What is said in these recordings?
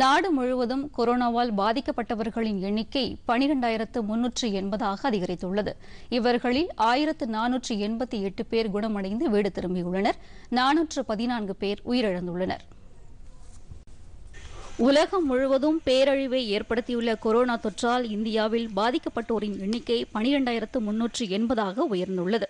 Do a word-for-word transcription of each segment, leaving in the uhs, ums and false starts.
நாடு முழுவதும் கொரோனாவால் பாதிக்கப்பட்டவர்களின் எண்ணிக்கை பன்னிரண்டாயிரத்து முன்னூற்று எண்பது அதிகரித்துள்ளது. இவர்களில் ஆயிரத்து நானூற்று எண்பத்தி எட்டு பேர் குணமடைந்து வீடு திரும்பியுள்ளனர். நானூற்று பதினான்கு பேர் உயிரிழந்துள்ளனர். உலகம் முழுவதும் பேரழிவை ஏற்படுத்தியுள்ள கொரோனா தொற்றால் இந்தியாவில் பாதிக்கப்பட்டோரின் எண்ணிக்கை பன்னிரண்டாயிரத்து முன்னூற்று எண்பதாக உயர்ந்துள்ளது.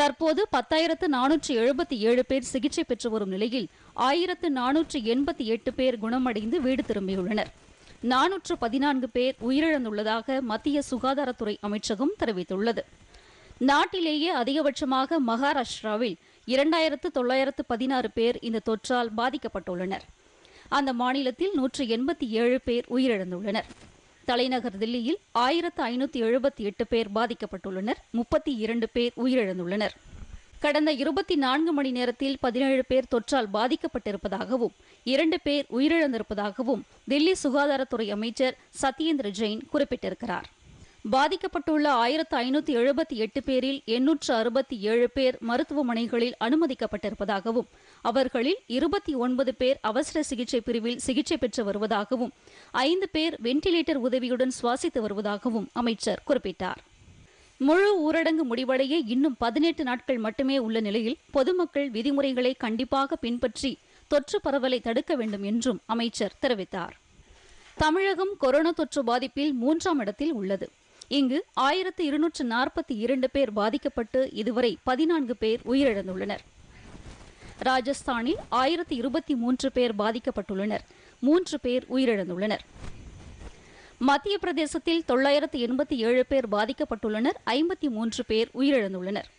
தற்போது பத்தாயிரத்து நானூற்று எழுபத்தி ஏழு பேர் சிகிச்சை பெற்று வரும் நிலையில் ஆயிரத்து நானூற்று எண்பத்தி எட்டு பேர் குணமடைந்து வீடு திரும்பியுள்ளனர். நானூற்று பதினான்கு பேர் உயிரிழந்துள்ளதாக மத்திய சுகாதாரத்துறை அமைச்சகம் தெரிவித்துள்ளது. நாட்டிலேயே அதிகபட்சமாக மகாராஷ்டிராவில் இரண்டாயிரத்து தொள்ளாயிரத்து பதினாறு பேர் இந்த தொற்றால் பாதிக்கப்பட்டுள்ளனர். அந்த மாநிலத்தில் நூற்று எண்பத்தி ஏழு பேர் உயிரிழந்துள்ளனர். தலைநகர் தில்லியில் ஆயிரத்து ஐநூற்றி எழுபத்தி எட்டு பேர் பாதிக்கப்பட்டுள்ளனர். முப்பத்தி இரண்டு பேர் உயிரிழந்துள்ளனர். கடந்த இருபத்தி நான்கு மணி நேரத்தில் பதினேழு பேர் தொற்றால் பாதிக்கப்பட்டிருப்பதாகவும் இரண்டு பேர் உயிரிழந்திருப்பதாகவும் தில்லி சுகாதாரத்துறை அமைச்சர் சத்யேந்திர ஜெயின் குறிப்பிட்டிருக்கிறார். பாதிக்கப்பட்டுள்ள ஆயிரத்து ஐநூற்றி எழுபத்தி எட்டு பேரில் எண்ணூற்று அறுபத்தி ஏழு பேர் மருத்துவமனைகளில் அனுமதிக்கப்பட்டிருப்பதாகவும் அவர்களில் இருபத்தி ஒன்பது பேர் அவசர சிகிச்சை பிரிவில் சிகிச்சை பெற்று வருவதாகவும் ஐந்து பேர் வெண்டிலேட்டர் உதவியுடன் சுவாசித்து வருவதாகவும் அமைச்சர் குறிப்பிட்டார். முழு ஊரடங்கு முடிவடைய இன்னும் பதினெட்டு நாட்கள் மட்டுமே உள்ள நிலையில் பொதுமக்கள் விதிமுறைகளை கண்டிப்பாக பின்பற்றி தொற்று பரவலை தடுக்க வேண்டும் என்றும் அமைச்சர் தெரிவித்தார். தமிழகம் கொரோனா தொற்று பாதிப்பில் மூன்றாம் இடத்தில் உள்ளது. இங்கு ஆயிரத்து இருநூற்று நாற்பத்தி இரண்டு பேர் பாதிக்கப்பட்டு இதுவரை பதினான்கு பேர் உயிரிழந்துள்ளனர். ராஜஸ்தானில் ஆயிரத்து இருபத்தி மூன்று பேர் பாதிக்கப்பட்டுள்ளனர். மூன்று பேர் உயிரிழந்துள்ளனர். மத்திய பிரதேசத்தில் தொள்ளாயிரத்து எண்பத்தி ஏழு பேர் பாதிக்கப்பட்டுள்ளனர். ஐம்பத்தி மூன்று பேர் உயிரிழந்துள்ளனர்.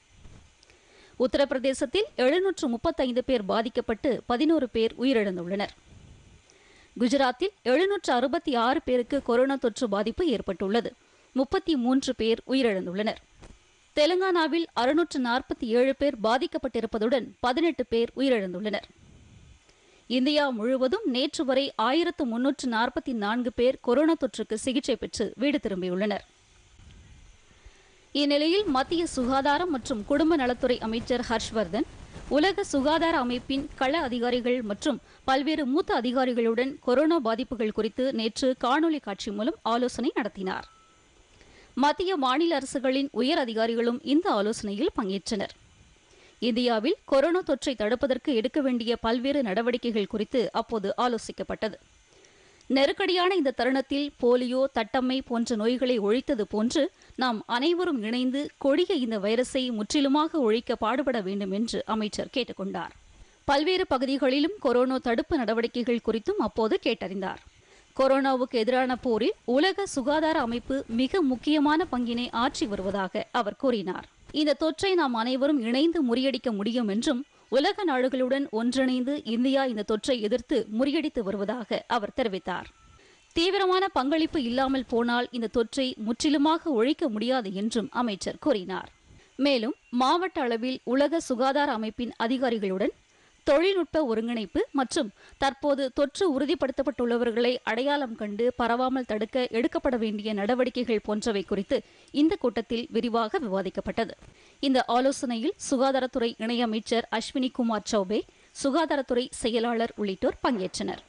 உத்தரப்பிரதேசத்தில் எழுநூற்று முப்பத்தைந்து பேர் பாதிக்கப்பட்டு பதினோரு பேர் உயிரிழந்துள்ளனர். குஜராத்தில் எழுநூற்று அறுபத்தி ஆறு பேருக்கு கொரோனா தொற்று பாதிப்பு ஏற்பட்டுள்ளது. முப்பத்தி மூன்று பேர் உயிரிழந்துள்ளனர். தெலுங்கானாவில் அறுநூற்று நாற்பத்தி ஏழு பேர் பாதிக்கப்பட்டிருப்பதுடன் பதினெட்டு பேர் உயிரிழந்துள்ளனர். இந்தியா முழுவதும் நேற்று வரை ஆயிரத்து முன்னூற்று நாற்பத்தி நான்கு பேர் கொரோனா தொற்றுக்கு சிகிச்சை பெற்று வீடு திரும்பியுள்ளனர். இந்நிலையில் மத்திய சுகாதாரம் மற்றும் குடும்ப நலத்துறை அமைச்சர் ஹர்ஷ்வர்தன் உலக சுகாதார அமைப்பின் கள அதிகாரிகள் மற்றும் பல்வேறு மூத்த அதிகாரிகளுடன் கொரோனா பாதிப்புகள் குறித்து நேற்று காணொலி காட்சி மூலம் ஆலோசனை நடத்தினார். மத்திய மாநில அரசுகளின் உயர் அதிகாரிகளும் இந்த ஆலோசனையில் பங்கேற்றனர். இந்தியாவில் கொரோனா தொற்றை தடுப்பதற்கு எடுக்க வேண்டிய பல்வேறு நடவடிக்கைகள் குறித்து அப்போது ஆலோசிக்கப்பட்டது. நெருக்கடியான இந்த தருணத்தில் போலியோ, தட்டம்மை போன்ற நோய்களை ஒழித்தது போன்று நாம் அனைவரும் இணைந்து கொடிய இந்த வைரஸை முற்றிலுமாக ஒழிக்க பாடுபட வேண்டும் என்று அமைச்சர் கேட்டுக்கொண்டார். பல்வேறு பகுதிகளிலும் கொரோனா தடுப்பு நடவடிக்கைகள் குறித்தும் அப்போது கேட்டறிந்தார். கொரோனாவுக்கு எதிரான போரில் உலக சுகாதார அமைப்பு மிக முக்கியமான பங்கினை ஆற்றி வருவதாக அவர் கூறினார். இந்த தொற்றை நாம் அனைவரும் இணைந்து முறியடிக்க முடியும் என்றும் உலக நாடுகளுடன் ஒன்றிணைந்து இந்தியா இந்த தொற்றை எதிர்த்து முறியடித்து வருவதாக அவர் தெரிவித்தார். தீவிரமான பங்களிப்பு இல்லாமல் போனால் இந்த தொற்றை முற்றிலுமாக ஒழிக்க முடியாது என்றும் அமைச்சர் கூறினார். மேலும் மாவட்ட அளவில் உலக சுகாதார அமைப்பின் அதிகாரிகளுடன் தொழில்நுட்ப ஒருங்கிணைப்பு மற்றும் தற்போது தொற்று உறுதிப்படுத்தப்பட்டுள்ளவர்களை அடையாளம் கண்டு பரவாமல் தடுக்க எடுக்கப்பட வேண்டிய நடவடிக்கைகள் போன்றவை குறித்து இந்த கூட்டத்தில் விரிவாக விவாதிக்கப்பட்டது. இந்த ஆலோசனையில் சுகாதாரத்துறை இணையமைச்சர் அஸ்வினி குமார் சௌபே, சுகாதாரத்துறை செயலாளர் உள்ளிட்டோர் பங்கேற்றனர்.